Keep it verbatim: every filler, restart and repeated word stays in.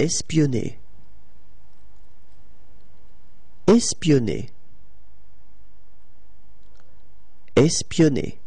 Espionner. Espionner. Espionner.